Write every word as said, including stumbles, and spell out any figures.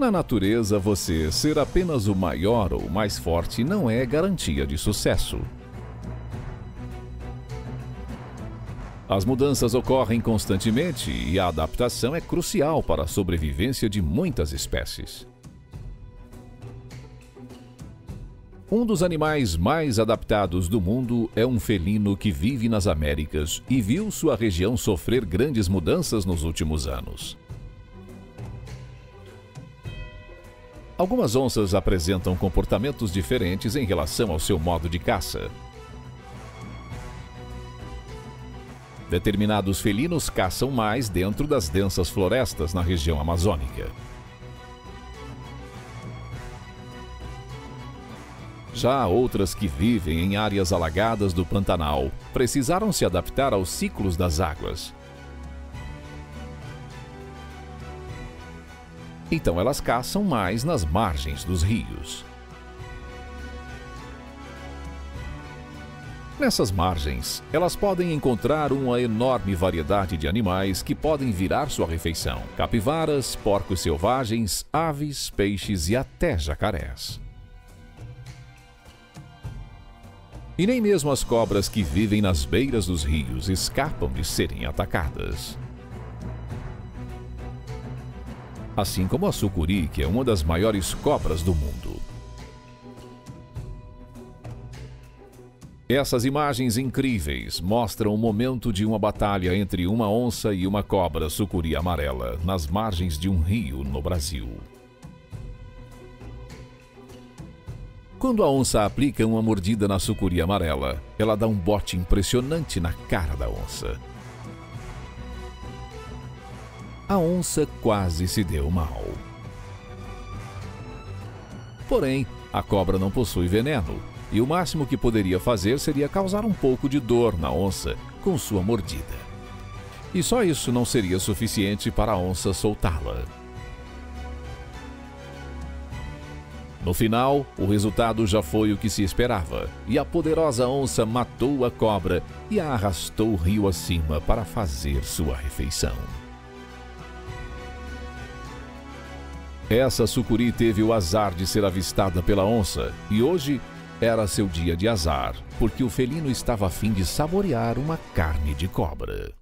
Na natureza, você ser apenas o maior ou mais forte não é garantia de sucesso. As mudanças ocorrem constantemente e a adaptação é crucial para a sobrevivência de muitas espécies. Um dos animais mais adaptados do mundo é um felino que vive nas Américas e viu sua região sofrer grandes mudanças nos últimos anos. Algumas onças apresentam comportamentos diferentes em relação ao seu modo de caça. Determinados felinos caçam mais dentro das densas florestas na região amazônica. Já outras que vivem em áreas alagadas do Pantanal precisaram se adaptar aos ciclos das águas. Então elas caçam mais nas margens dos rios. Nessas margens, elas podem encontrar uma enorme variedade de animais que podem virar sua refeição: capivaras, porcos selvagens, aves, peixes e até jacarés. E nem mesmo as cobras que vivem nas beiras dos rios escapam de serem atacadas. Assim como a sucuri, que é uma das maiores cobras do mundo. Essas imagens incríveis mostram o momento de uma batalha entre uma onça e uma cobra sucuri amarela nas margens de um rio no Brasil. Quando a onça aplica uma mordida na sucuri amarela, ela dá um bote impressionante na cara da onça. A onça quase se deu mal. Porém, a cobra não possui veneno, e o máximo que poderia fazer seria causar um pouco de dor na onça com sua mordida. E só isso não seria suficiente para a onça soltá-la. No final, o resultado já foi o que se esperava, e a poderosa onça matou a cobra e a arrastou rio acima para fazer sua refeição. Essa sucuri teve o azar de ser avistada pela onça, e hoje era seu dia de azar, porque o felino estava a fim de saborear uma carne de cobra.